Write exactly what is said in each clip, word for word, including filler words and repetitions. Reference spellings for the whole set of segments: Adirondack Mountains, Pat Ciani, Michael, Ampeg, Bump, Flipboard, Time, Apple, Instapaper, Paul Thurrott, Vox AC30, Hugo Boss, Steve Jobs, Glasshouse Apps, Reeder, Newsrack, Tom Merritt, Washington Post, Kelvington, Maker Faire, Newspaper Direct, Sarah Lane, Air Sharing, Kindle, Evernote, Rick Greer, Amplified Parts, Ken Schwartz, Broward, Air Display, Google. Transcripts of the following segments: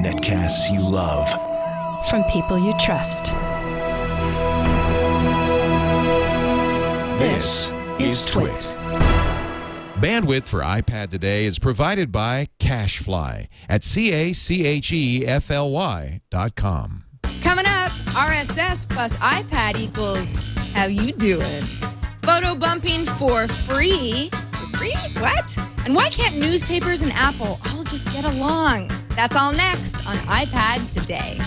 Netcasts you love from people you trust. This is TWiT. Bandwidth for iPad Today is provided by Cachefly at C A C H E F L Y dot com. Coming up, R S S plus iPad equals how you doing? Photo bumping for free. For free? What? And why can't newspapers and Apple all just get along? That's all next on iPad Today.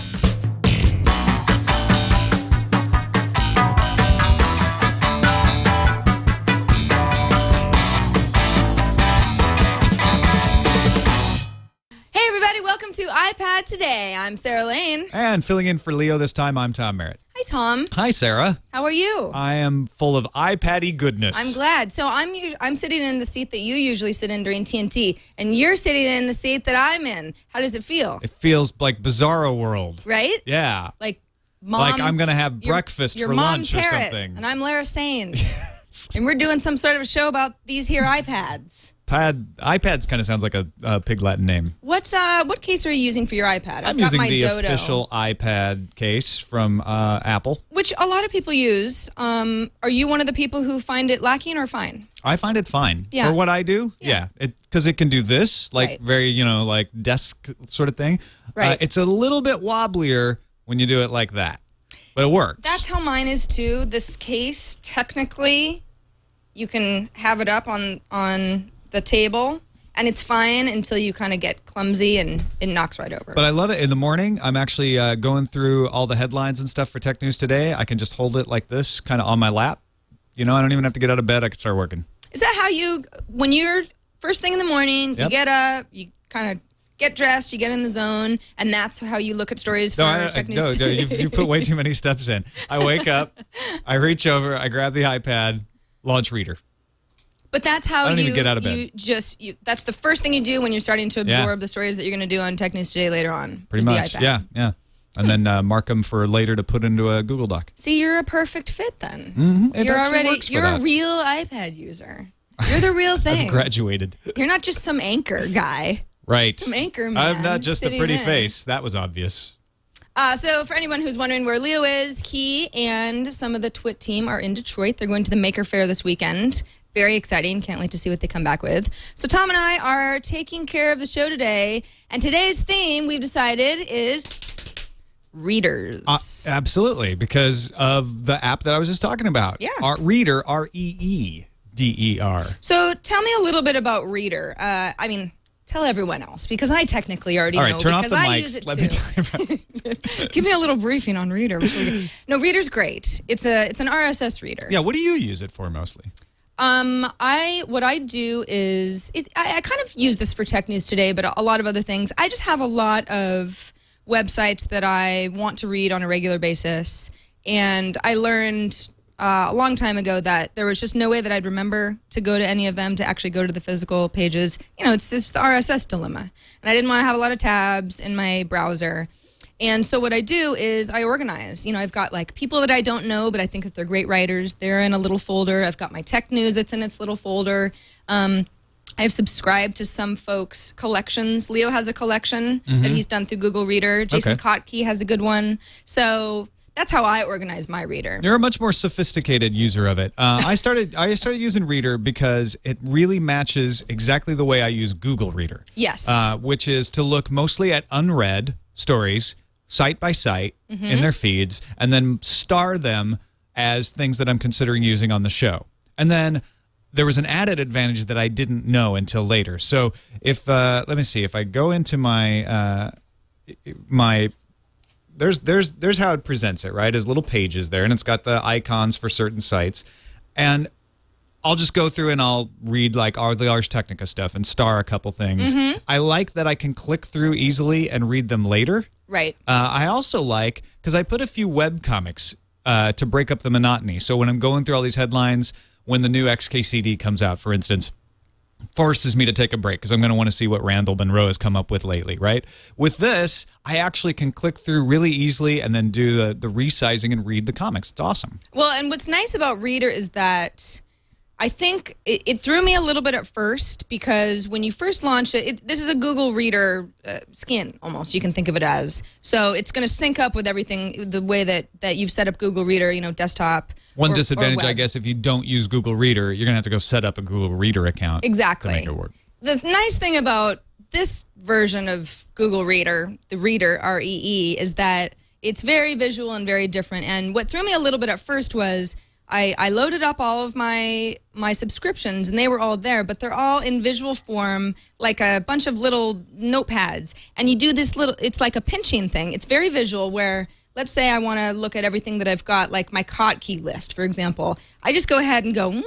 To iPad Today. I'm Sarah Lane. And filling in for Leo this time, I'm Tom Merritt. Hi, Tom. Hi, Sarah. How are you? I am full of iPad-y goodness. I'm glad. So I'm I'm sitting in the seat that you usually sit in during T N T, and you're sitting in the seat that I'm in. How does it feel? It feels like Bizarro World. Right? Yeah. Like mom. Like I'm going to have breakfast your, your for mom lunch Tarrant, or something. And I'm Lara Sane. And we're doing some sort of a show about these here iPads. Pad, iPads kind of sounds like a uh, pig Latin name. What uh, what case are you using for your iPad? I've I'm got using my the Dodo. Official iPad case from uh, Apple, which a lot of people use. Um, are you one of the people who find it lacking or fine? I find it fine yeah. for what I do. Yeah, because yeah. it, it can do this, like right. very you know like desk sort of thing. Right. Uh, it's a little bit wobblier when you do it like that, but it works. That's how mine is too. This case technically, you can have it up on on. the table, and it's fine until you kind of get clumsy and it knocks right over. But I love it. In the morning, I'm actually uh, going through all the headlines and stuff for Tech News Today. I can just hold it like this, kind of on my lap. You know, I don't even have to get out of bed. I can start working. Is that how you, when you're first thing in the morning, yep. you get up, you kind of get dressed, you get in the zone, and that's how you look at stories for no, I, Tech News no, Today? No, you, you put way too many steps in. I wake up, I reach over, I grab the iPad, launch Reeder. But that's how you, you just, you, that's the first thing you do when you're starting to absorb yeah. the stories that you're going to do on Tech News Today later on. Pretty much, the iPad. yeah, yeah. And hmm. then uh, mark them for later to put into a Google Doc. See, you're a perfect fit then. Mm-hmm. You're already, you're that. a real iPad user. You're the real thing. I've graduated. You're not just some anchor guy. Right. Some anchor man. I'm not just a pretty in. face. That was obvious. Uh, so for anyone who's wondering where Leo is, he and some of the TWiT team are in Detroit. They're going to the Maker Faire this weekend. Very exciting. Can't wait to see what they come back with. So Tom and I are taking care of the show today. And today's theme, we've decided, is readers. Uh, absolutely, because of the app that I was just talking about. Yeah. Our Reeder, R E E D E R. So tell me a little bit about Reeder. Uh, I mean... Tell everyone else, because I technically already All right, know, turn because off the I mics. use it Let too. Me tell you about Give me a little briefing on Reeder. No, Reeder's great. It's a it's an R S S reader. Yeah, what do you use it for mostly? Um, I what I do is, it, I, I kind of use this for Tech News Today, but a, a lot of other things. I just have a lot of websites that I want to read on a regular basis, and I learned... Uh, a long time ago that there was just no way that I'd remember to go to any of them, to actually go to the physical pages. You know, it's just the R S S dilemma. And I didn't want to have a lot of tabs in my browser. And so what I do is I organize. You know, I've got like people that I don't know, but I think that they're great writers. They're in a little folder. I've got my tech news that's in its little folder. Um, I've subscribed to some folks' collections. Leo has a collection mm-hmm. that he's done through Google Reader. Jason okay. Kottke has a good one. So... That's how I organize my Reeder. You're a much more sophisticated user of it. Uh, I started I started using Reeder because it really matches exactly the way I use Google Reader. Yes. Uh, which is to look mostly at unread stories, site by site, mm-hmm. in their feeds, and then star them as things that I'm considering using on the show. And then there was an added advantage that I didn't know until later. So if, uh, let me see, if I go into my uh, my... There's there's there's how it presents it, right? As little pages there, and it's got the icons for certain sites. And I'll just go through and I'll read like all the Ars Technica stuff and star a couple things. Mm-hmm. I like that I can click through easily and read them later. Right. Uh, I also like, because I put a few web comics uh, to break up the monotony. So when I'm going through all these headlines, when the new X K C D comes out, for instance, forces me to take a break because I'm going to want to see what Randall Monroe has come up with lately, right? With this, I actually can click through really easily and then do the, the resizing and read the comics. It's awesome. Well, and what's nice about Reeder is that I think it, it threw me a little bit at first, because when you first launch it, it this is a Google Reader uh, skin, almost, you can think of it as. So it's going to sync up with everything, the way that, that you've set up Google Reader, you know, desktop. One or, disadvantage, or I guess, if you don't use Google Reader, you're going to have to go set up a Google Reader account. Exactly. To make it work. The nice thing about this version of Google Reader, the Reader, R E E, is that it's very visual and very different. And what threw me a little bit at first was, I, I loaded up all of my my subscriptions, and they were all there, but they're all in visual form, like a bunch of little notepads. And you do this little, it's like a pinching thing. It's very visual, where, let's say I want to look at everything that I've got, like my hotkey list, for example. I just go ahead and go,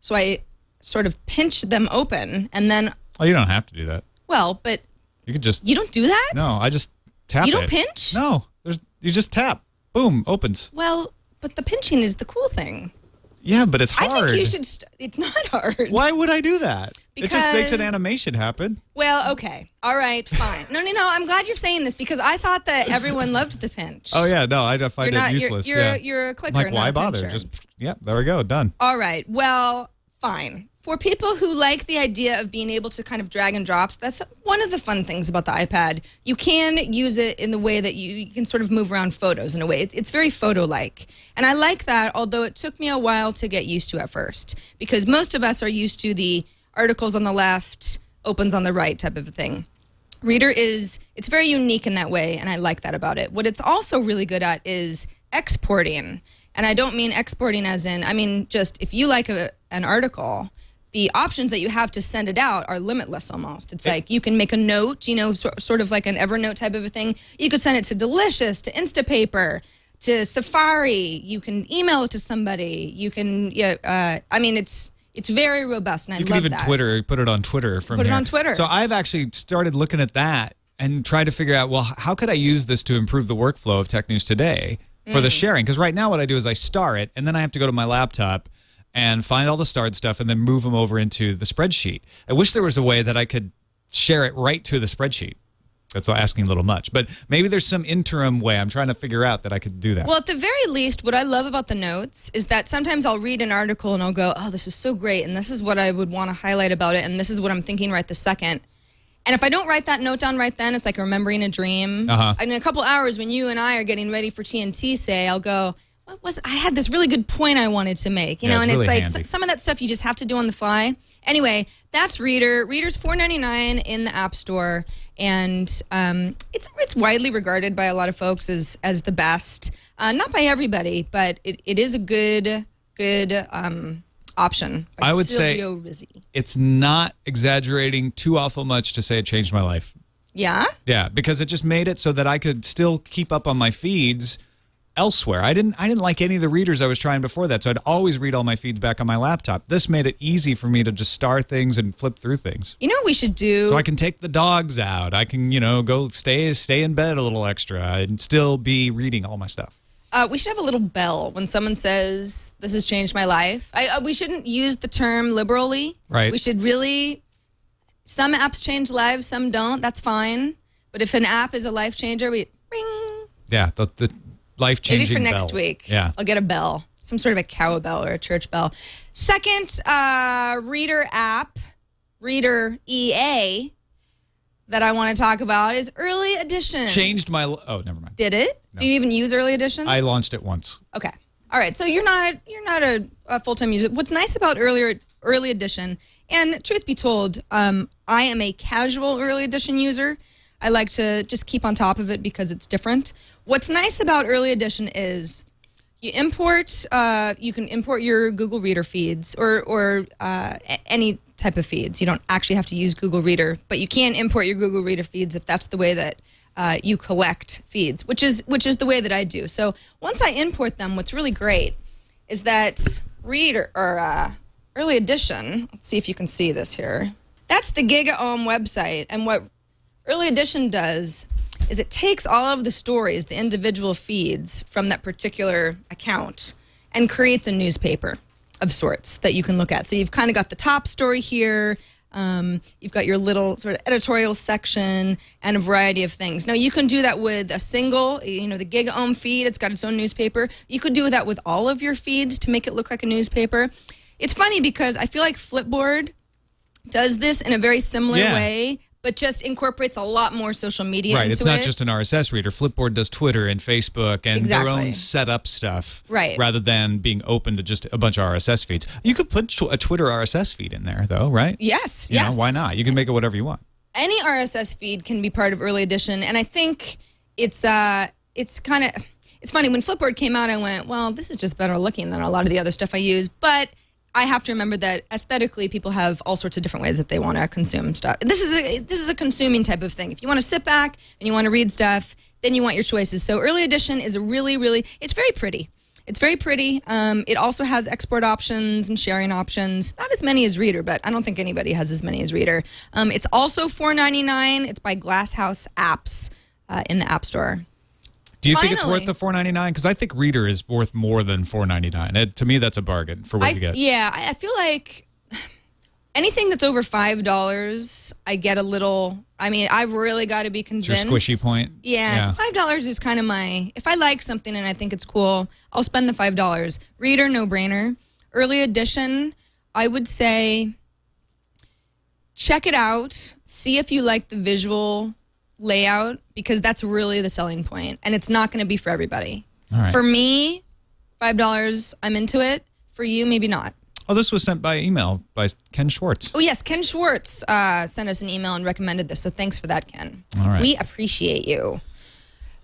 so I sort of pinch them open, and then... Oh, you don't have to do that. Well, but... You can just... You don't do that? No, I just tap it. You don't it. pinch? No, there's you just tap. Boom, opens. Well... But the pinching is the cool thing. Yeah, but it's hard. I think you should... St it's not hard. Why would I do that? Because... It just makes an animation happen. Well, okay. All right, fine. No, no, no. I'm glad you're saying this, because I thought that everyone loved the pinch. Oh, yeah. No, I find you're it not, useless. You're, you're, yeah. a, you're a clicker, like, why bother? Pincher. Just, yeah, there we go. Done. All right. Well, fine. For people who like the idea of being able to kind of drag and drop, that's one of the fun things about the iPad. You can use it in the way that you, you can sort of move around photos in a way. It's very photo-like. And I like that, although it took me a while to get used to at first, because most of us are used to the articles on the left, opens on the right type of a thing. Reader is, it's very unique in that way, and I like that about it. What it's also really good at is exporting. And I don't mean exporting as in, I mean, just if you like a, an article, the options that you have to send it out are limitless almost. It's it, like you can make a note, you know, so, sort of like an Evernote type of a thing. You could send it to Delicious, to Instapaper, to Safari. You can email it to somebody. You can, yeah, uh, I mean, it's it's very robust, and I love that. You can even Twitter, put it on Twitter from here. Put it on Twitter. So I've actually started looking at that and try to figure out, well, how could I use this to improve the workflow of Tech News Today? For the sharing, because right now what I do is I star it, and then I have to go to my laptop and find all the starred stuff and then move them over into the spreadsheet. I wish there was a way that I could share it right to the spreadsheet. That's asking a little much, but maybe there's some interim way I'm trying to figure out that I could do that. Well, at the very least, what I love about the notes is that sometimes I'll read an article and I'll go, oh, this is so great, and this is what I would want to highlight about it, and this is what I'm thinking right this second. And if I don't write that note down right then, it's like remembering a dream. Uh-huh. In a couple hours, when you and I are getting ready for T N T, say, I'll go, what was, I had this really good point I wanted to make, you yeah, know, it's and really it's like handy. Some of that stuff you just have to do on the fly. Anyway, that's Reader. Reader's four ninety-nine in the App Store, and um, it's it's widely regarded by a lot of folks as as the best. Uh, not by everybody, but it, it is a good good. Um, option. I would say it's not exaggerating too awful much to say it changed my life. Yeah? Yeah, because it just made it so that I could still keep up on my feeds elsewhere. I didn't I didn't like any of the readers I was trying before that, so I'd always read all my feeds back on my laptop. This made it easy for me to just star things and flip through things. You know what we should do? So I can take the dogs out. I can, you know, go stay stay in bed a little extra and still be reading all my stuff. Uh, we should have a little bell when someone says, this has changed my life. I, uh, we shouldn't use the term liberally. Right. We should really, some apps change lives, some don't. That's fine. But if an app is a life changer, we ring. Yeah, the, the life-changing bell. Maybe for next bell. week. Yeah. I'll get a bell, some sort of a cowbell or a church bell. Second uh, Reader app, Reader E A, that I want to talk about is Early Edition. Changed my... Oh, never mind. Did it? No. Do you even use Early Edition? I launched it once. Okay. All right. So you're not you're not a, a full-time user. What's nice about earlier Early Edition, and truth be told, um, I am a casual Early Edition user. I like to just keep on top of it because it's different. What's nice about Early Edition is you import... Uh, you can import your Google Reader feeds or, or uh, any... type of feeds. You don't actually have to use Google Reader, but you can import your Google Reader feeds if that's the way that uh, you collect feeds, which is which is the way that I do. So once I import them, what's really great is that Reader or uh, Early Edition. Let's see if you can see this here. That's the GigaOm website, and what Early Edition does is it takes all of the stories, the individual feeds from that particular account, and creates a newspaper of sorts that you can look at. So you've kind of got the top story here, um, you've got your little sort of editorial section and a variety of things. Now you can do that with a single, you know, the GigaOm feed, it's got its own newspaper. You could do that with all of your feeds to make it look like a newspaper. It's funny because I feel like Flipboard does this in a very similar yeah. way, but just incorporates a lot more social media. Right, into it's not it. just an R S S reader. Flipboard does Twitter and Facebook and exactly. their own set-up stuff, right? Rather than being open to just a bunch of R S S feeds. You could put a Twitter R S S feed in there, though, right? Yes, you yes. know, why not? You can make it whatever you want. Any R S S feed can be part of Early Edition, and I think it's uh, it's kind of it's funny. When Flipboard came out, I went, well, this is just better looking than a lot of the other stuff I use, but I have to remember that aesthetically, people have all sorts of different ways that they want to consume stuff. This is a, this is a consuming type of thing. If you want to sit back and you want to read stuff, then you want your choices. So Early Edition is a really, really, it's very pretty. It's very pretty. Um, it also has export options and sharing options. Not as many as Reader, but I don't think anybody has as many as Reader. Um, it's also four ninety-nine. It's by Glasshouse Apps uh, in the App Store. Do you Finally. think it's worth the four ninety-nine? Because I think Reader is worth more than four ninety-nine. To me, that's a bargain for what I, you get. Yeah, I feel like anything that's over five dollars, I get a little, I mean, I've really got to be convinced. Your squishy point? Yeah, yeah. five dollars is kind of my, if I like something and I think it's cool, I'll spend the five dollars. Reader, no-brainer. Early Edition, I would say check it out. See if you like the visual layout, because that's really the selling point, and it's not going to be for everybody. All right. For me, five dollars, I'm into it. For you, maybe not. Oh, this was sent by email by Ken Schwartz. Oh, yes, Ken Schwartz uh, sent us an email and recommended this, so thanks for that, Ken. All right. We appreciate you.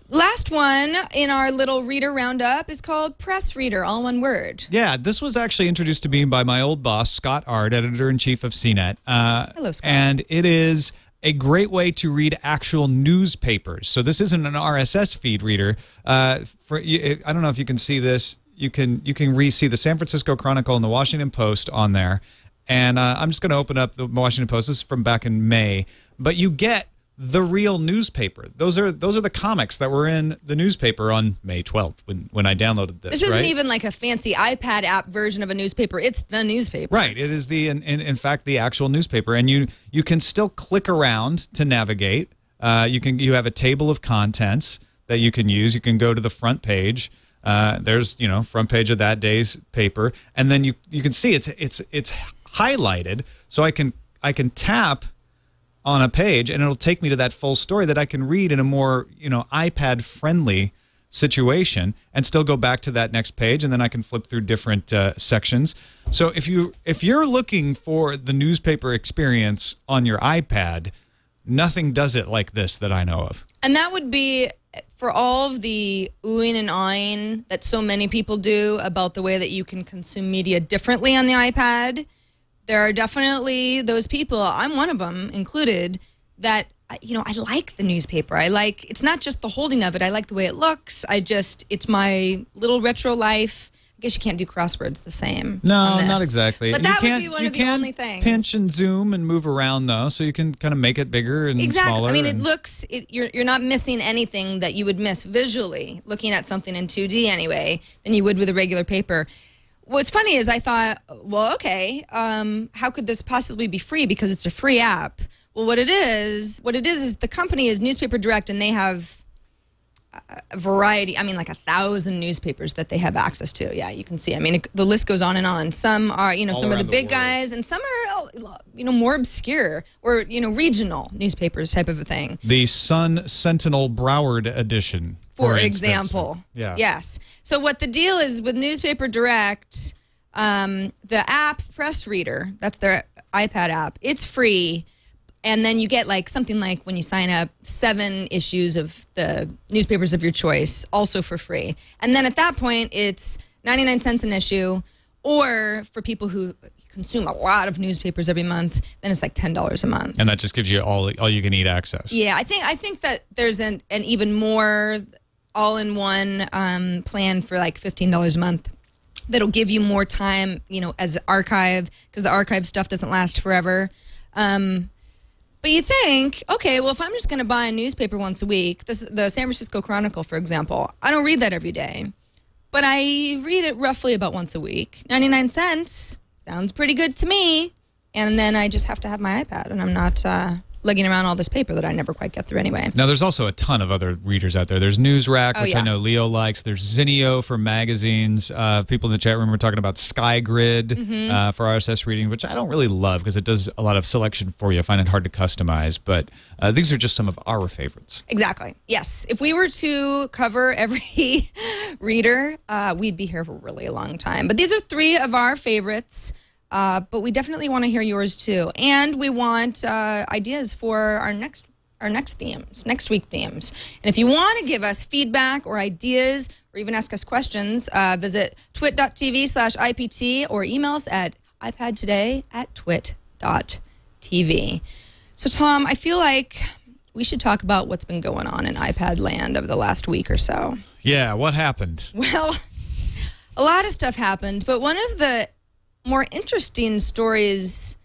Last one in our little reader roundup is called Press Reader, all one word. Yeah, this was actually introduced to me by my old boss, Scott Ard, editor-in-chief of C net. Uh, Hello, Scott. And it is a great way to read actual newspapers. So this isn't an R S S feed reader. Uh, for I don't know if you can see this. You can you can re-see the San Francisco Chronicle and the Washington Post on there. And uh, I'm just going to open up the Washington Post. This is from back in May. But you get the real newspaper. Those are those are the comics that were in the newspaper on May twelfth when, when I downloaded this. This isn't right? even like a fancy iPad app version of a newspaper. It's the newspaper. Right. It is the in, in, in fact the actual newspaper, and you you can still click around to navigate. Uh, you can you have a table of contents that you can use. You can go to the front page. Uh, there's you know front page of that day's paper, and then you you can see it's it's it's highlighted. So I can I can tap on a page, and it'll take me to that full story that I can read in a more, you know, iPad-friendly situation, and still go back to that next page, and then I can flip through different uh, sections. So if you if you're looking for the newspaper experience on your iPad, nothing does it like this that I know of. And that would be for all of the oohing and ahhing that so many people do about the way that you can consume media differently on the iPad. There are definitely those people, I'm one of them included, that, you know, I like the newspaper. I like, it's not just the holding of it. I like the way it looks. I just, it's my little retro life. I guess you can't do crosswords the same. No, not exactly. But that would be one of the only things. You can pinch and zoom and move around, though, so you can kind of make it bigger and smaller. Exactly. I mean, it looks, it, you're, you're not missing anything that you would miss visually, looking at something in two D anyway, than you would with a regular paper. What's funny is I thought, well, okay, um, how could this possibly be free because it's a free app? Well, what it is, what it is is the company is Newspaper Direct, and they have a variety, I mean, like a thousand newspapers that they have access to. Yeah, you can see. I mean, it, the list goes on and on. Some are, you know, All some are the big the guys, and some are, you know, more obscure or, you know, regional newspapers type of a thing. The Sun Sentinel Broward edition, for, for example. Yeah. Yes. So what the deal is with Newspaper Direct, um, the app Press Reader, that's their iPad app, it's free. And then you get like something like, when you sign up, seven issues of the newspapers of your choice, also for free. And then at that point, it's ninety-nine cents an issue, or for people who consume a lot of newspapers every month, then it's like ten dollars a month. And that just gives you all all you can eat access. Yeah, I think I think that there's an, an even more all-in-one um, plan for like fifteen dollars a month. That'll give you more time, you know, as archive, because the archive stuff doesn't last forever. Um, But you think, okay, well, if I'm just going to buy a newspaper once a week, this, the San Francisco Chronicle, for example, I don't read that every day, but I read it roughly about once a week. ninety-nine cents sounds pretty good to me, and then I just have to have my iPad, and I'm not uh, lugging around all this paper that I never quite get through anyway. Now, there's also a ton of other readers out there. There's Newsrack, oh, which yeah. I know Leo likes. There's Zinio for magazines. Uh, people in the chat room were talking about SkyGrid mm-hmm. uh, for R S S reading, which I don't really love because it does a lot of selection for you. I find it hard to customize, but uh, these are just some of our favorites. Exactly. Yes. If we were to cover every reader, uh, we'd be here for a really long time. But these are three of our favorites. Uh, but we definitely want to hear yours too, and we want uh, ideas for our next our next themes, next week themes. And if you want to give us feedback or ideas, or even ask us questions, uh, visit twit dot t v slash I P T or email us at iPad today at twit dot t v. So Tom, I feel like we should talk about what's been going on in iPad land over the last week or so. Yeah, what happened? Well, a lot of stuff happened, but one of the more interesting stories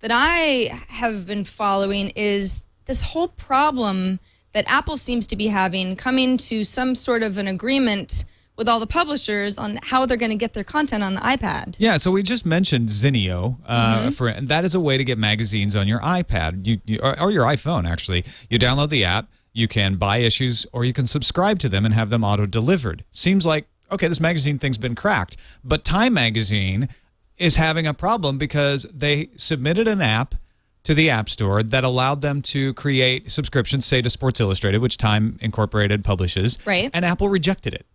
that I have been following is this whole problem that Apple seems to be having coming to some sort of an agreement with all the publishers on how they're going to get their content on the iPad. Yeah, so we just mentioned Zinio. Uh, mm-hmm. for, and that is a way to get magazines on your iPad you, you, or, or your iPhone, actually. You download the app, you can buy issues, or you can subscribe to them and have them auto-delivered. Seems like, okay, this magazine thing's been cracked, but Time Magazine is having a problem because they submitted an app to the App Store that allowed them to create subscriptions, say, to Sports Illustrated, which Time Incorporated publishes, right. and Apple rejected it.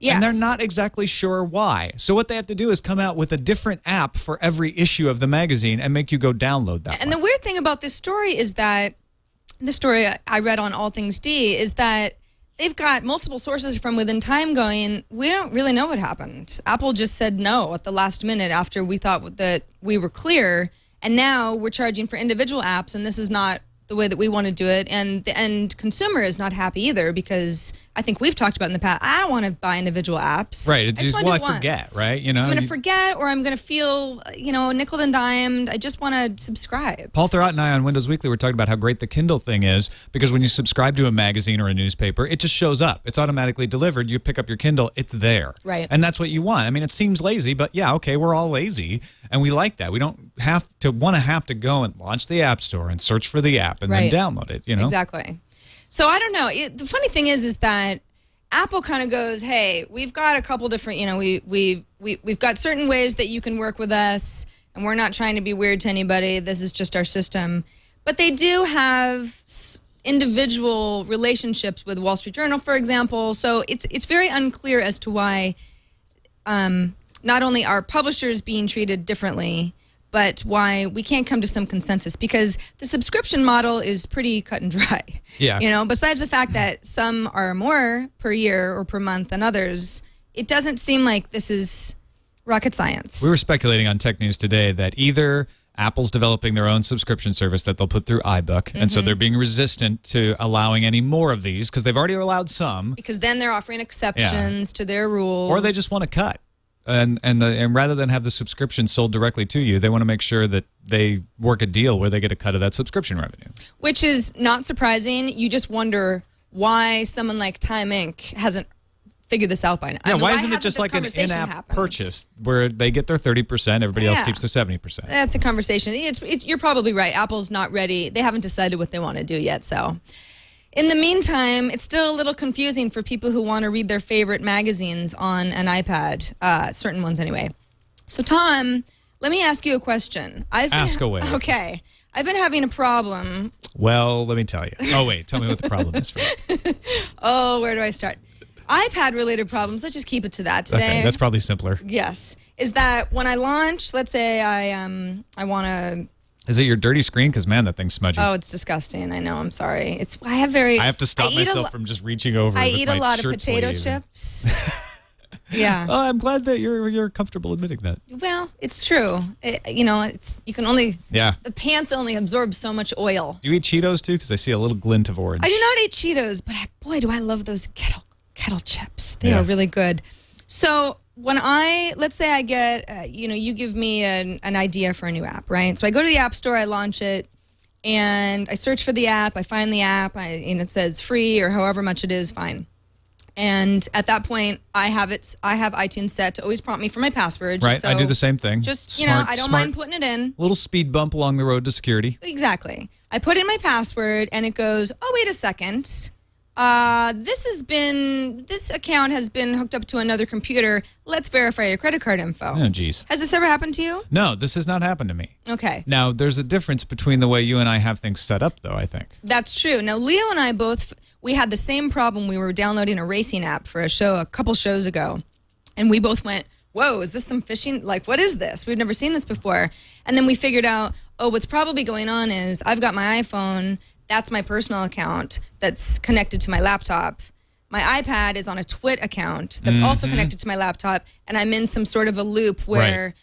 Yes. And they're not exactly sure why. So what they have to do is come out with a different app for every issue of the magazine and make you go download that. And one. The weird thing about this story is that, the story I read on All Things D, is that they've got multiple sources from within Time going, we don't really know what happened. Apple just said no at the last minute after we thought that we were clear, and now we're charging for individual apps, and this is not the way that we want to do it, and the end consumer is not happy either because I think we've talked about in the past, I don't want to buy individual apps. Right, it's I just, just well, I once. forget, right? You know, I'm going to forget, or I'm going to feel, you know, nickel and dimed. I just want to subscribe. Paul Thurrott and I on Windows Weekly were talking about how great the Kindle thing is because when you subscribe to a magazine or a newspaper, it just shows up. It's automatically delivered. You pick up your Kindle, it's there. Right. And that's what you want. I mean, it seems lazy, but yeah, okay, we're all lazy, and we like that. We don't have to want to have to go and launch the App Store and search for the app. and right. then download it, you know? Exactly. So I don't know. It, the funny thing is, is that Apple kind of goes, hey, we've got a couple different, you know, we, we, we, we've got certain ways that you can work with us, and we're not trying to be weird to anybody. This is just our system. But they do have individual relationships with Wall Street Journal, for example. So it's, it's very unclear as to why um, not only are publishers being treated differently, but why we can't come to some consensus, because the subscription model is pretty cut and dry. Yeah. You know, besides the fact that some are more per year or per month than others, it doesn't seem like this is rocket science. We were speculating on Tech News Today that either Apple's developing their own subscription service that they'll put through iBook, mm-hmm. and so they're being resistant to allowing any more of these because they've already allowed some. Because then they're offering exceptions yeah. to their rules. Or they just want to cut. And and the, and rather than have the subscription sold directly to you, they want to make sure that they work a deal where they get a cut of that subscription revenue. Which is not surprising. You just wonder why someone like Time Incorporated hasn't figured this out by now. Yeah, I mean, why, why isn't it just like an in-app happens? purchase where they get their thirty percent, everybody yeah. else keeps their seventy percent? That's a conversation. It's, it's, you're probably right. Apple's not ready. They haven't decided what they want to do yet, so... In the meantime, it's still a little confusing for people who want to read their favorite magazines on an iPad, uh, certain ones anyway. So, Tom, let me ask you a question. I've been, ask away. Okay. I've been having a problem. Well, let me tell you. Oh, wait. Tell me what the problem is first. Oh, where do I start? iPad-related problems. Let's just keep it to that today. Okay, that's probably simpler. Yes. Is that when I launch, let's say I, um, I want to... Is it your dirty screen? Because, man, that thing's smudgy. Oh, it's disgusting. I know. I'm sorry. It's I have very... I have to stop myself from just reaching over. I eat a lot of potato chips. Yeah. Well, I'm glad that you're you're comfortable admitting that. Well, it's true. It, you know, it's you can only... Yeah. The pants only absorb so much oil. Do you eat Cheetos, too? Because I see a little glint of orange. I do not eat Cheetos, but I, boy, do I love those kettle, kettle chips. They yeah. are really good. So... When I, let's say I get, uh, you know, you give me an, an idea for a new app, right? So I go to the App Store, I launch it, and I search for the app, I find the app, I, and it says free or however much it is, fine. And at that point, I have it. I have iTunes set to always prompt me for my password. Right, so I do the same thing. Just smart, you know, I don't smart. mind putting it in. Little speed bump along the road to security. Exactly. I put in my password, and it goes, "Oh, wait a second. Uh, this has been this account has been hooked up to another computer. Let's verify your credit card info." Oh, jeez. Has this ever happened to you? No, this has not happened to me. Okay. Now, there's a difference between the way you and I have things set up, though. I think that's true. Now, Leo and I both. We had the same problem. We were downloading a racing app for a show a couple shows ago, and we both went, whoa, is this some phishing? Like, what is this? We've never seen this before. And then we figured out, oh, what's probably going on is I've got my iPhone. That's my personal account that's connected to my laptop. My iPad is on a TWiT account that's mm-hmm. also connected to my laptop, and I'm in some sort of a loop where... Right.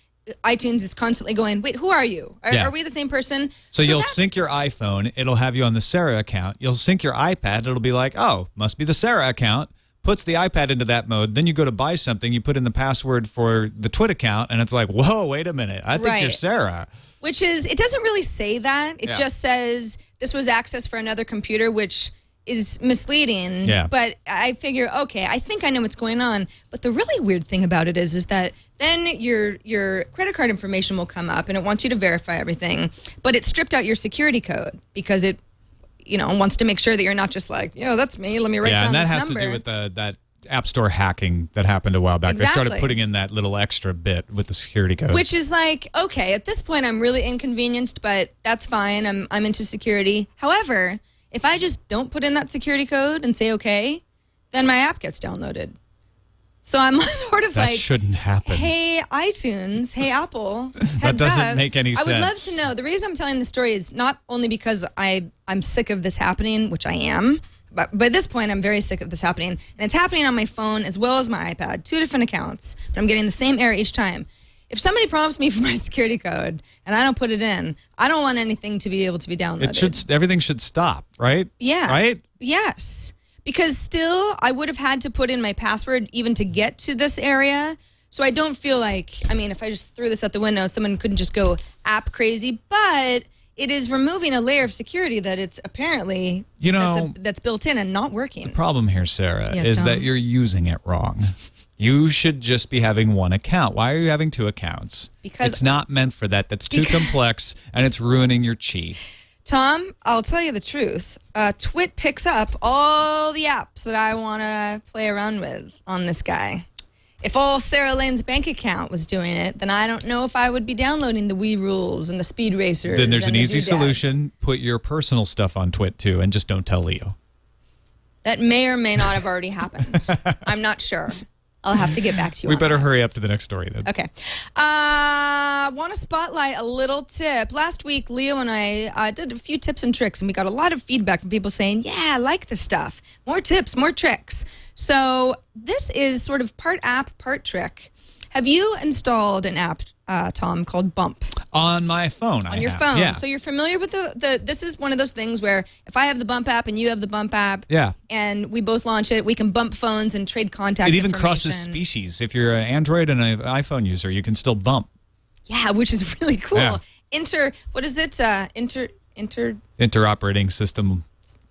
iTunes is constantly going, wait, who are you? Are, yeah. are we the same person? So, so you'll sync your iPhone. It'll have you on the Sarah account. You'll sync your iPad. It'll be like, oh, must be the Sarah account. Puts the iPad into that mode. Then you go to buy something. You put in the password for the TWiT account, and it's like, whoa, wait a minute. I think right. you're Sarah. Which is, it doesn't really say that. It yeah. just says this was access for another computer, which is misleading. Yeah. But I figure, okay, I think I know what's going on. But the really weird thing about it is, is that then your your credit card information will come up, and it wants you to verify everything. But it stripped out your security code because it, you know, wants to make sure that you're not just like, yo, that's me. Let me write yeah, down this number. Yeah, and that has number. to do with the, that App Store hacking that happened a while back. Exactly. They started putting in that little extra bit with the security code. Which is like, okay, at this point, I'm really inconvenienced, but that's fine. I'm I'm into security. However, if I just don't put in that security code and say okay, then my app gets downloaded. So I'm sort of that like, shouldn't happen. Hey, iTunes, hey, Apple. That doesn't up. make any I sense. I would love to know. The reason I'm telling this story is not only because I, I'm sick of this happening, which I am, but by this point, I'm very sick of this happening. And it's happening on my phone as well as my iPad, two different accounts, but I'm getting the same error each time. If somebody prompts me for my security code and I don't put it in, I don't want anything to be able to be downloaded. It should, everything should stop, right? Yeah. Right? Yes. Because still, I would have had to put in my password even to get to this area. So I don't feel like, I mean, if I just threw this out the window, someone couldn't just go app crazy. But it is removing a layer of security that it's apparently, you know, that's, a, that's built in and not working. The problem here, Sarah, yes, is Tom? that you're using it wrong. You should just be having one account. Why are you having two accounts? Because it's not meant for that. That's too complex, and it's ruining your chi. Tom, I'll tell you the truth. Uh, TWiT picks up all the apps that I want to play around with on this guy. If all Sarah Lane's bank account was doing it, then I don't know if I would be downloading the Wii Rules and the Speed Racers. Then there's an easy solution. Put your personal stuff on TWiT, too, and just don't tell Leo. That may or may not have already happened. I'm not sure. I'll have to get back to you. We better that. hurry up to the next story then. Okay. I uh, want to spotlight a little tip. Last week, Leo and I uh, did a few tips and tricks, and we got a lot of feedback from people saying, yeah, I like this stuff. More tips, more tricks. So this is sort of part app, part trick. Have you installed an app, uh, Tom, called Bump? On my phone, I have. On your phone. Yeah. So you're familiar with the, the, this is one of those things where if I have the Bump app and you have the Bump app, yeah, and we both launch it, we can bump phones and trade contact information. It even crosses species. If you're an Android and an iPhone user, you can still bump. Yeah, which is really cool. Yeah. Inter, what is it? Uh, inter, inter... Interoperating system.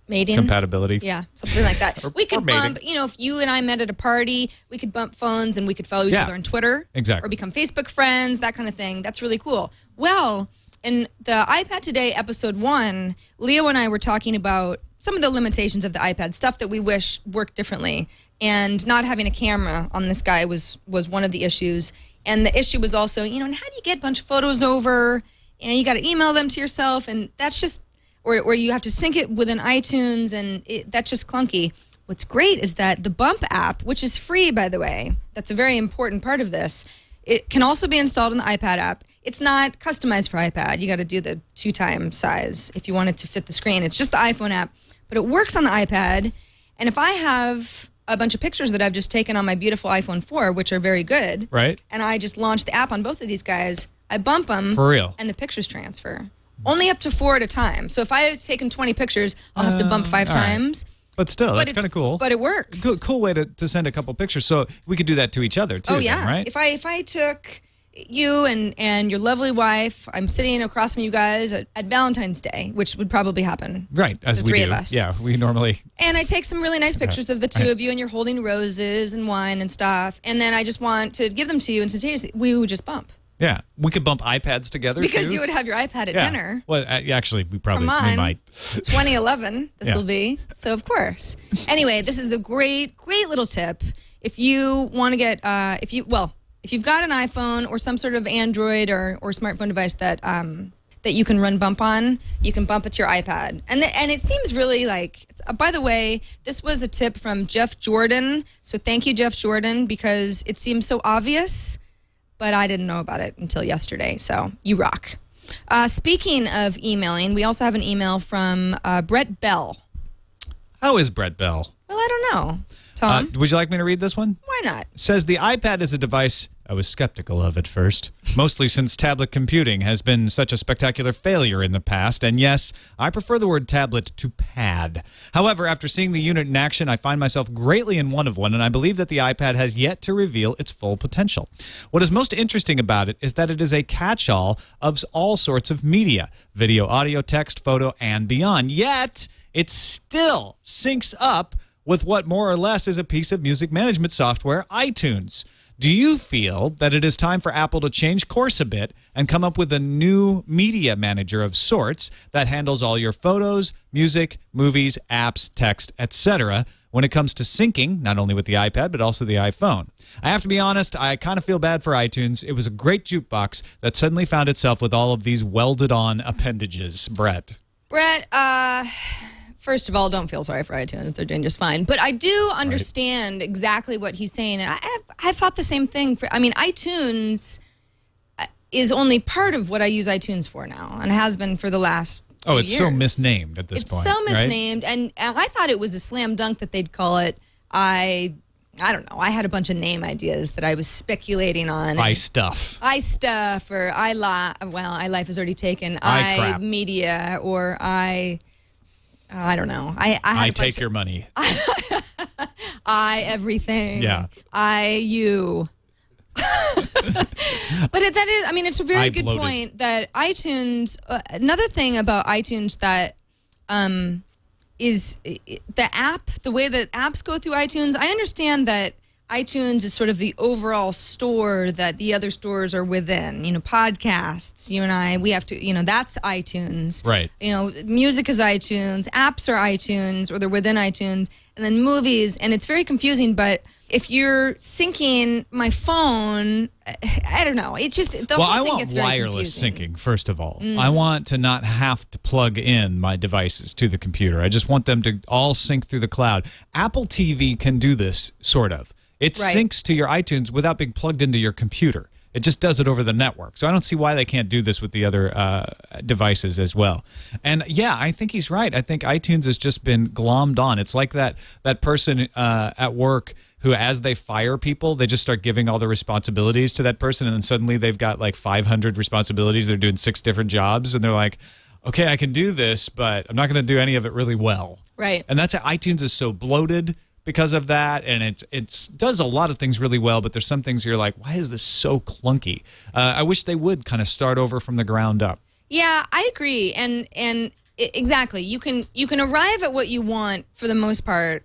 Mating? Compatibility. Yeah, something like that. We could bump, you know, if you and I met at a party, we could bump phones and we could follow each yeah, other on Twitter. Exactly. Or become Facebook friends, that kind of thing. That's really cool. Well, in the iPad Today episode one, Leo and I were talking about some of the limitations of the iPad, stuff that we wish worked differently. And not having a camera on this guy was, was one of the issues. And the issue was also, you know, and how do you get a bunch of photos over? And you got to email them to yourself. And that's just... Or, or you have to sync it within iTunes, and it, that's just clunky. What's great is that the Bump app, which is free, by the way, that's a very important part of this, it can also be installed in the iPad app. It's not customized for iPad. You got to do the two-time size if you want it to fit the screen. It's just the iPhone app, but it works on the iPad. And if I have a bunch of pictures that I've just taken on my beautiful iPhone four, which are very good, right? And I just launched the app on both of these guys, I bump them. For real. And the pictures transfer. Only up to four at a time. So if I had taken twenty pictures, I'll have to bump five uh, times. Right. But still, but that's kind of cool. But it works. Cool, cool way to, to send a couple pictures. So we could do that to each other, too. Oh, yeah. Then, right? If I, if I took, you and, and your lovely wife, I'm sitting across from you guys at, at Valentine's Day, which would probably happen. Right, as we do. The three of us. Yeah, we normally. And I take some really nice pictures of the two of you, and you're holding roses and wine and stuff. And then I just want to give them to you, and instantaneously, we would just bump. Yeah, we could bump iPads together, because too. You would have your iPad at yeah. dinner. Well, actually, we probably mine, we might. twenty eleven, this yeah. will be. So, of course. Anyway, this is a great, great little tip. If you want to get, uh, if you, well, if you've got an iPhone or some sort of Android or, or smartphone device that um, that you can run Bump on, you can bump it to your iPad. And the, and it seems really like, it's, uh, by the way, this was a tip from Jeff Jordan. So, thank you, Jeff Jordan, because it seems so obvious. But I didn't know about it until yesterday, so you rock. Uh, speaking of emailing, we also have an email from uh, Brett Bell. How is Brett Bell? Well, I don't know. Tom? Uh, would you like me to read this one? Why not? It says, the iPad is a device I was skeptical of at first, mostly since tablet computing has been such a spectacular failure in the past. And yes, I prefer the word tablet to pad. However, after seeing the unit in action, I find myself greatly in want of one, and I believe that the iPad has yet to reveal its full potential. What is most interesting about it is that it is a catch-all of all sorts of media, video, audio, text, photo, and beyond. Yet, it still syncs up with what more or less is a piece of music management software, iTunes. Do you feel that it is time for Apple to change course a bit and come up with a new media manager of sorts that handles all your photos, music, movies, apps, text, et cetera when it comes to syncing, not only with the iPad, but also the iPhone? I have to be honest, I kind of feel bad for iTunes. It was a great jukebox that suddenly found itself with all of these welded-on appendages. Brett. Brett, uh... first of all, don't feel sorry for iTunes. They're doing just fine. But I do understand right. exactly what he's saying. And I have, I thought the same thing. For, I mean, iTunes is only part of what I use iTunes for now, and has been for the last Oh, it's years. So misnamed at this it's point. It's so misnamed. Right? And, and I thought it was a slam dunk that they'd call it. I I don't know. I had a bunch of name ideas that I was speculating on. I stuff. I stuff or I la. Well, I life is already taken. I, I crap. media or I... Uh, I don't know. I I, had I a take of, your money. I, I everything. Yeah. I you. But it, that is, I mean, it's a very I good bloated. point that iTunes. Uh, another thing about iTunes that um, is it, the app, the way that apps go through iTunes. I understand that iTunes is sort of the overall store that the other stores are within. You know, podcasts, you and I, we have to, you know, that's iTunes. Right. You know, music is iTunes, apps are iTunes, or they're within iTunes, and then movies. And it's very confusing, but if you're syncing my phone, I don't know. It's just, the well, whole I thing gets very confusing. Well, I want wireless syncing, first of all. Mm. I want to not have to plug in my devices to the computer. I just want them to all sync through the cloud. Apple T V can do this, sort of. It right. syncs to your iTunes without being plugged into your computer. It just does it over the network. So I don't see why they can't do this with the other uh, devices as well. And, yeah, I think he's right. I think iTunes has just been glommed on. It's like that, that person uh, at work who, as they fire people, they just start giving all the responsibilities to that person, and then suddenly they've got, like, five hundred responsibilities. They're doing six different jobs, and they're like, okay, I can do this, but I'm not going to do any of it really well. Right. And that's how iTunes is so bloated. Because of that, and it it's, does a lot of things really well, but there's some things you're like, why is this so clunky? Uh, I wish they would kind of start over from the ground up. Yeah, I agree, and and it, exactly. You can you can arrive at what you want for the most part.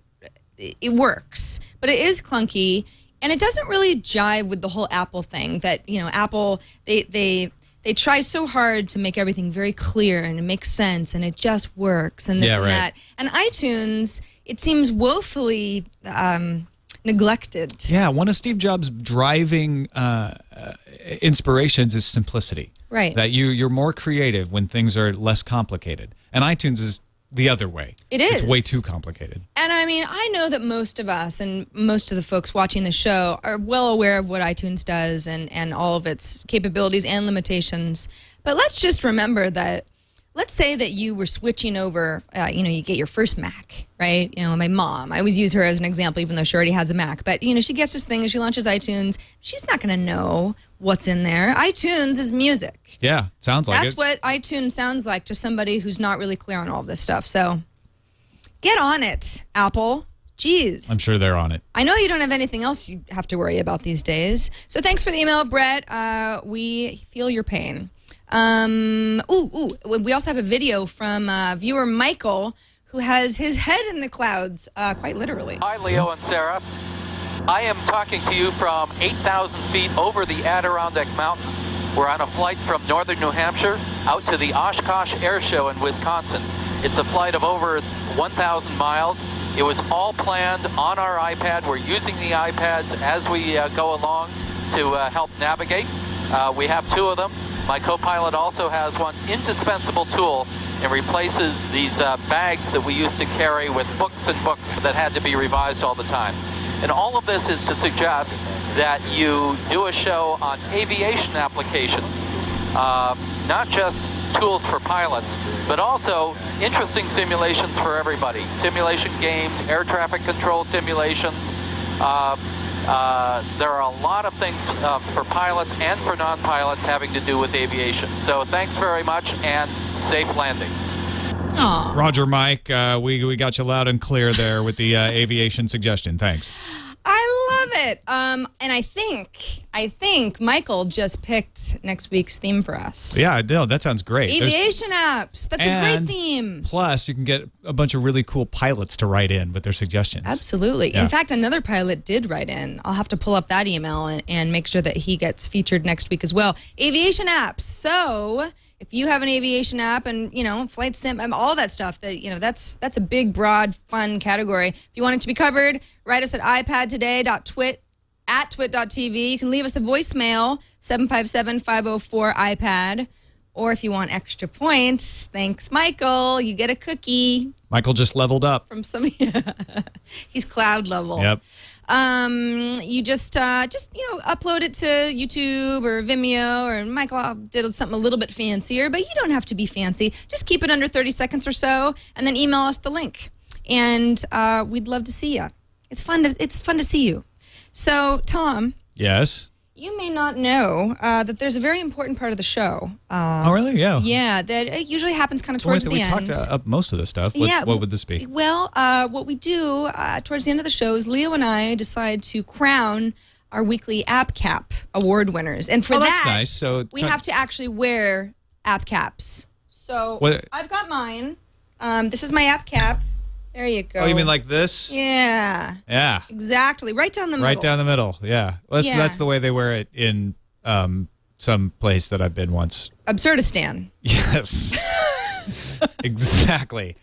It, it works, but it is clunky, and it doesn't really jive with the whole Apple thing. That you know, Apple they they. They try so hard to make everything very clear and it makes sense and it just works and this yeah, and right. that. And iTunes, it seems woefully um, neglected. Yeah, one of Steve Jobs' driving uh, inspirations is simplicity. Right. That you, you're more creative when things are less complicated. And iTunes is the other way. It is. It's way too complicated. And I mean, I know that most of us and most of the folks watching the show are well aware of what iTunes does and, and all of its capabilities and limitations. But let's just remember that, let's say that you were switching over, uh, you know, you get your first Mac, right? You know, my mom, I always use her as an example, even though she already has a Mac. But, you know, she gets this thing and she launches iTunes. She's not going to know what's in there. iTunes is music. Yeah, sounds like That's it. That's what iTunes sounds like to somebody who's not really clear on all of this stuff. So get on it, Apple. Jeez. I'm sure they're on it. I know you don't have anything else you have to worry about these days. So thanks for the email, Brett. Uh, we feel your pain. Um, ooh, ooh. We also have a video from uh, viewer Michael, who has his head in the clouds, uh, quite literally. Hi, Leo and Sarah. I am talking to you from eight thousand feet over the Adirondack Mountains. We're on a flight from northern New Hampshire out to the Oshkosh Air Show in Wisconsin. It's a flight of over one thousand miles. It was all planned on our iPad. We're using the iPads as we uh, go along to uh, help navigate. Uh, we have two of them. My co-pilot also has one indispensable tool and replaces these uh, bags that we used to carry with books and books that had to be revised all the time. And all of this is to suggest that you do a show on aviation applications, uh, not just tools for pilots, but also interesting simulations for everybody. Simulation games, air traffic control simulations. Uh, Uh, there are a lot of things uh, for pilots and for non-pilots having to do with aviation. So thanks very much, and safe landings. Aww. Roger, Mike. Uh, we, we got you loud and clear there with the uh, aviation suggestion. Thanks. I love it. Um, and I think, I think Michael just picked next week's theme for us. Yeah, no, that sounds great. Aviation There's, apps. That's a great theme. Plus, you can get a bunch of really cool pilots to write in with their suggestions. Absolutely. Yeah. In fact, another pilot did write in. I'll have to pull up that email and, and make sure that he gets featured next week as well. Aviation apps. So if you have an aviation app and, you know, flight sim, all that stuff, that, you know, that's that's a big, broad, fun category. If you want it to be covered, write us at iPadtoday.twit at twit dot t v. You can leave us a voicemail, seven five seven, five oh four, iPad. Or if you want extra points, thanks, Michael. You get a cookie. Michael just leveled up. From some, yeah. He's cloud level. Yep. Um, you just, uh, just, you know, upload it to YouTube or Vimeo, or Michael did something a little bit fancier, but you don't have to be fancy. Just keep it under thirty seconds or so, and then email us the link. And uh, we'd love to see you. It's fun to, it's fun to see you. So, Tom. Yes? You may not know uh, that there's a very important part of the show. Uh, oh, really? Yeah. Yeah, that it usually happens kind of towards well, wait, the we end. We talked up most of this stuff. What, yeah, what would this be? Well, uh, what we do uh, towards the end of the show is Leo and I decide to crown our weekly App Cap award winners. And for oh, that, that's nice. So, we have to actually wear App Caps. So what? I've got mine. Um, this is my App Cap. There you go. Oh, you mean like this? Yeah. Yeah. Exactly. Right down the middle. Right down the middle. Yeah. Well, that's, yeah. That's the way they wear it in um, some place that I've been once. Absurdistan. Yes. Exactly.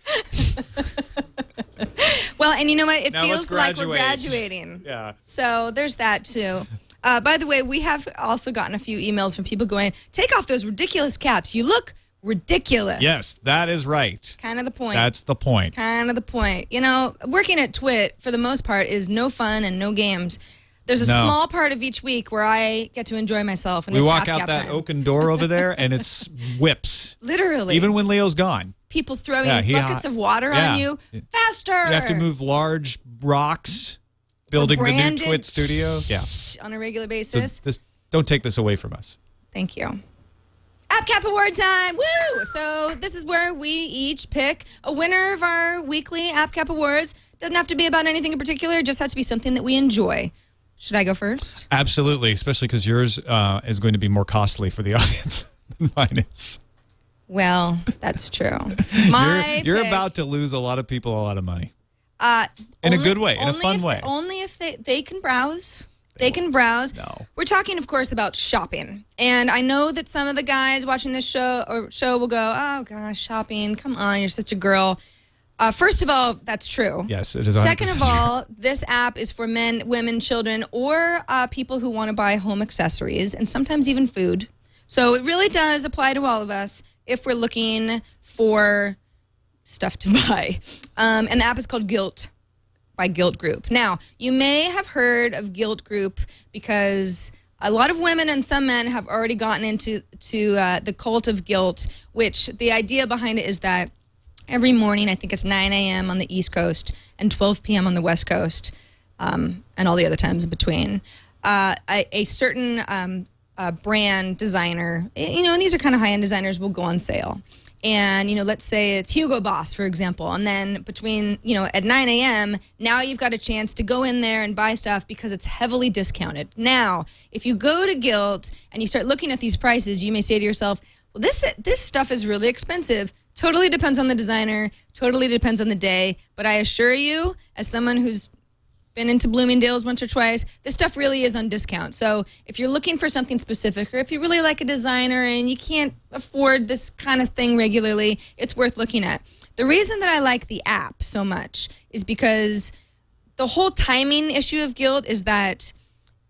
Well, and you know what? It now feels like we're graduating. Yeah. So there's that too. Uh, by the way, we have also gotten a few emails from people going, take off those ridiculous caps. You look ridiculous. Yes, that is right. Kind of the point. That's the point. Kind of the point. You know, working at TWiT, for the most part, is no fun and no games. There's a no. small part of each week where I get to enjoy myself. And we it's walk out that time. Oaken door over there, and it's whips. Literally. Even when Leo's gone. People throwing yeah, buckets of water yeah. on you. Faster! You have to move large rocks, building the new TWiT studio. Yeah. On a regular basis. So this, don't take this away from us. Thank you. App Cap Award time! Woo! So this is where we each pick a winner of our weekly App Cap Awards. Doesn't have to be about anything in particular. It just has to be something that we enjoy. Should I go first? Absolutely, especially because yours uh, is going to be more costly for the audience than mine is. Well, that's true. My you're you're pick, about to lose a lot of people a lot of money. Uh, in only, a good way, in a fun way. They, only if they, they can browse. They can browse. No. We're talking, of course, about shopping. And I know that some of the guys watching this show or show will go, oh, gosh, shopping. Come on. You're such a girl. Uh, first of all, that's true. Yes, it is. Second of all, this app is for men, women, children, or uh, people who want to buy home accessories and sometimes even food. So it really does apply to all of us if we're looking for stuff to buy. Um, and the app is called Gilt. By Gilt Group. Now, you may have heard of Gilt Group because a lot of women and some men have already gotten into to uh, the cult of guilt, which the idea behind it is that every morning, I think it's nine a m on the East Coast and twelve p m on the West Coast, um, and all the other times in between, uh, a, a certain um, uh, brand designer, you know, and these are kind of high-end designers, will go on sale. and, you know, let's say it's Hugo Boss, for example, and then between, you know, at nine a m, now you've got a chance to go in there and buy stuff because it's heavily discounted. Now, if you go to Gilt and you start looking at these prices, you may say to yourself, well, this, this stuff is really expensive. Totally depends on the designer, totally depends on the day, but I assure you, as someone who's been into Bloomingdale's once or twice, this stuff really is on discount. So if you're looking for something specific, or if you really like a designer and you can't afford this kind of thing regularly, it's worth looking at. The reason that I like the app so much is because the whole timing issue of Gilt is that,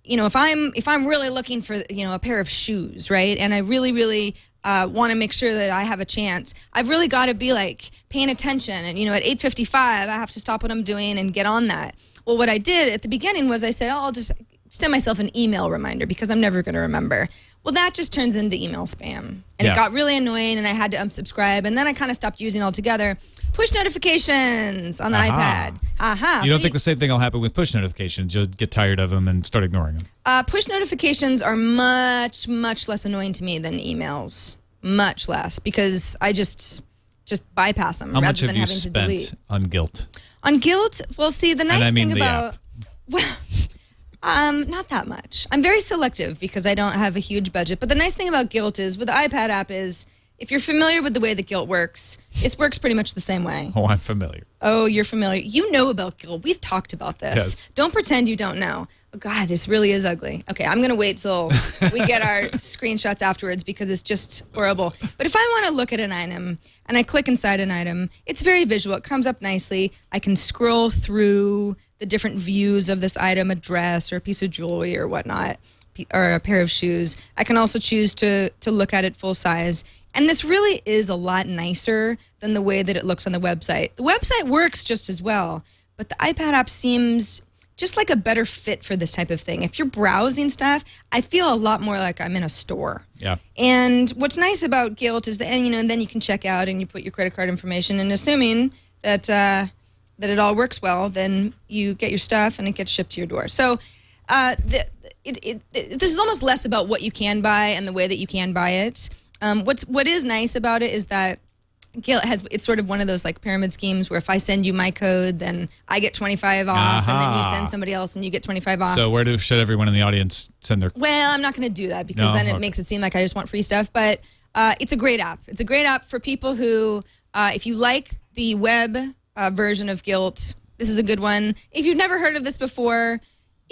you know, if I'm if I'm really looking for, you know, a pair of shoes, right, and I really, really uh, want to make sure that I have a chance, I've really got to be, like, paying attention. And, you know, at eight fifty-five, I have to stop what I'm doing and get on that. Well, what I did at the beginning was I said, oh, I'll just send myself an email reminder because I'm never going to remember. Well, that just turns into email spam. And yeah. It got really annoying, and I had to unsubscribe. And then I kind of stopped using it altogether. Push notifications on the Aha. iPad. Aha. You so don't you, think the same thing will happen with push notifications? You'll get tired of them and start ignoring them. Uh, push notifications are much, much less annoying to me than emails. Much less, because I just... just bypass them. How rather much have than you having spent to delete. On Gilt? On Gilt, well, see, the nice and I mean thing the about, app. well, um, not that much. I'm very selective because I don't have a huge budget. But the nice thing about Gilt is, with the iPad app, is if you're familiar with the way that Gilt works, it works pretty much the same way. Oh, I'm familiar. Oh, you're familiar. You know about Gilt. We've talked about this. Yes. Don't pretend you don't know. Oh, God, this really is ugly. Okay, I'm going to wait till we get our screenshots afterwards because it's just horrible. But if I want to look at an item and I click inside an item, it's very visual. It comes up nicely. I can scroll through the different views of this item, a dress or a piece of jewelry or whatnot, or a pair of shoes. I can also choose to, to look at it full size. And this really is a lot nicer than the way that it looks on the website. The website works just as well, but the iPad app seems... just like a better fit for this type of thing. If you're browsing stuff, I feel a lot more like I'm in a store. Yeah. And what's nice about Gilt is that, and, you know, and then you can check out and you put your credit card information, and assuming that uh, that it all works well, then you get your stuff and it gets shipped to your door. So uh, the, it, it, it, this is almost less about what you can buy and the way that you can buy it. Um, what's what is nice about it is that Gilt has, it's sort of one of those like pyramid schemes where if I send you my code, then I get twenty-five off, Aha. and then you send somebody else and you get twenty-five off. So where do, should everyone in the audience send their... Well, I'm not going to do that because no, then it okay. makes it seem like I just want free stuff, but uh, it's a great app. It's a great app for people who, uh, if you like the web uh, version of Gilt, this is a good one. If you've never heard of this before,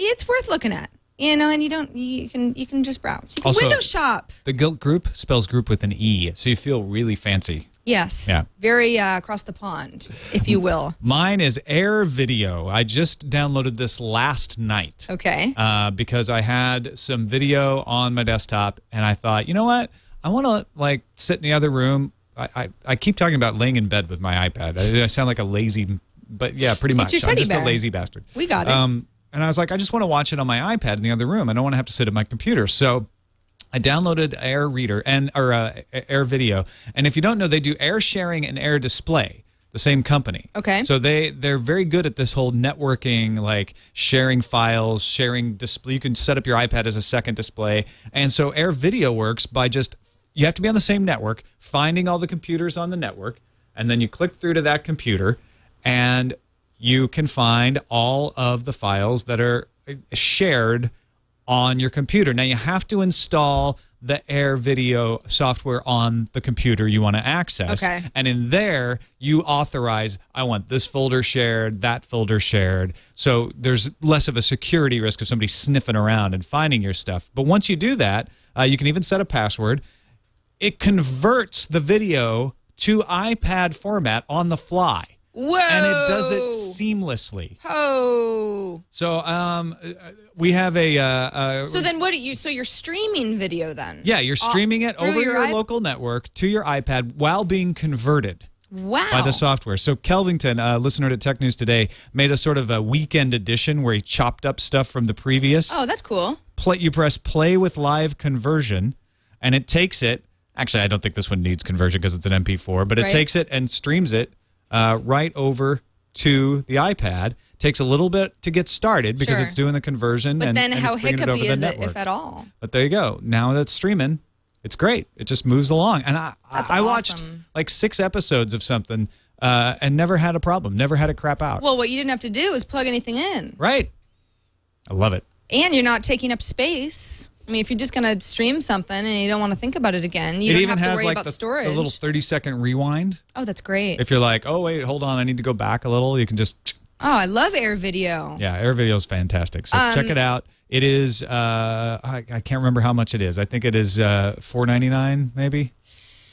it's worth looking at. You know, and you don't, you can, you can just browse. You can also, window shop. The Gilt Group spells group with an E, so you feel really fancy. Yes. Yeah. Very uh, across the pond, if you will. Mine is Air Video. I just downloaded this last night. Okay. Uh, because I had some video on my desktop, and I thought, you know what? I want to, like, sit in the other room. I, I, I keep talking about laying in bed with my iPad. I, I sound like a lazy, but yeah, pretty much. I'm just bear. a lazy bastard. We got it. Um, And I was like, I just want to watch it on my iPad in the other room. I don't want to have to sit at my computer. So I downloaded Air Reader and or uh, Air Video. And if you don't know, they do Air Sharing and Air Display, the same company. Okay. So they, they're very good at this whole networking, like sharing files, sharing display. You can set up your iPad as a second display. And so Air Video works by just, you have to be on the same network, finding all the computers on the network, and then you click through to that computer, and you can find all of the files that are shared on your computer. Now, you have to install the Air Video software on the computer you want to access. Okay. And in there, you authorize, I want this folder shared, that folder shared. So there's less of a security risk of somebody sniffing around and finding your stuff. But once you do that, uh, you can even set a password. It converts the video to iPad format on the fly. Whoa. And it does it seamlessly. Oh. So um, we have a, uh, a... So then what do you... So you're streaming video then? Yeah, you're streaming uh, it over your, your local network to your iPad while being converted. Wow. By the software. So Kelvington, a listener to Tech News Today, made a sort of a weekend edition where he chopped up stuff from the previous. Oh, that's cool. Play, you press play with live conversion, and it takes it... Actually, I don't think this one needs conversion because it's an M P four, but it right. takes it and streams it Uh, right over to the iPad. Takes a little bit to get started because sure. it's doing the conversion. But and, then and how hiccupy is it, if at all? But there you go. Now that's streaming It's great. It just moves along. And I, That's I, I awesome. watched like six episodes of something uh, and never had a problem, never had a crap out. Well, what you didn't have to do is plug anything in. Right. I love it. And you're not taking up space. I mean, if you're just going to stream something and you don't want to think about it again, you it don't even have to has worry like about the, storage. A little thirty second rewind. Oh, that's great. If you're like, oh, wait, hold on, I need to go back a little, you can just. Oh, I love Air Video. Yeah, Air Video is fantastic. So um, check it out. It is, uh, I, I can't remember how much it is. I think it is uh, four ninety-nine maybe.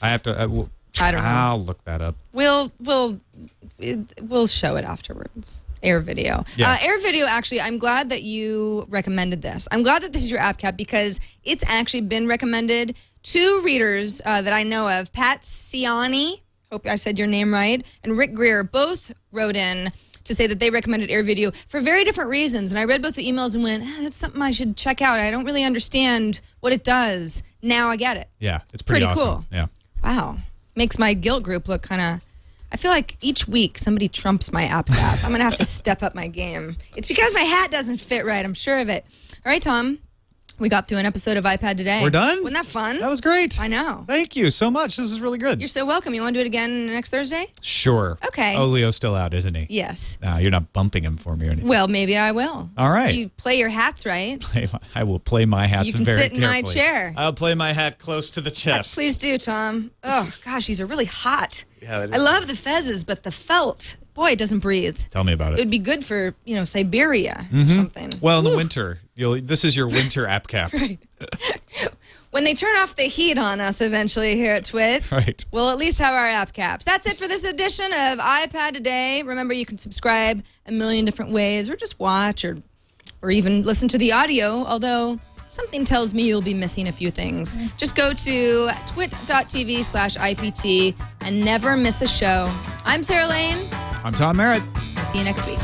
I have to, uh, we'll, I don't know. I'll look that up. We'll, we'll, we'll show it afterwards. Air Video. Yes. Uh, Air Video, actually, I'm glad that you recommended this. I'm glad that this is your app, Cap, because it's actually been recommended to readers uh, that I know of. Pat Ciani, hope I said your name right, and Rick Greer both wrote in to say that they recommended Air Video for very different reasons. And I read both the emails and went, ah, that's something I should check out. I don't really understand what it does. Now I get it. Yeah, it's pretty, pretty awesome. Cool. Yeah. Wow. Makes my Gilt Group look kind of... I feel like each week somebody trumps my app app. I'm going to have to step up my game. It's because my hat doesn't fit right. I'm sure of it. All right, Tom. We got through an episode of iPad Today. We're done? Wasn't that fun? That was great. I know. Thank you so much. This is really good. You're so welcome. You want to do it again next Thursday? Sure. Okay. Oh, Leo's still out, isn't he? Yes. No, you're not bumping him for me or anything. Well, maybe I will. All right. You play your hats right. Play my, I will play my hats very carefully. You can sit in my chair. I'll play my hat close to the chest. Please do, Tom. Oh, gosh, these are really hot. Yeah, I love the fezzes, but the felt... Boy, it doesn't breathe. Tell me about it. It would be good for, you know, Siberia mm-hmm. or something. Well, in Whew. the winter, you'll, this is your winter app cap. Right. When they turn off the heat on us eventually here at TWiT, right. we'll at least have our app caps. That's it for this edition of iPad Today. Remember, you can subscribe a million different ways, or just watch, or, or even listen to the audio, although... Something tells me you'll be missing a few things. Just go to twit dot t v slash I P T and never miss a show. I'm Sarah Lane. I'm Tom Merritt. We'll see you next week.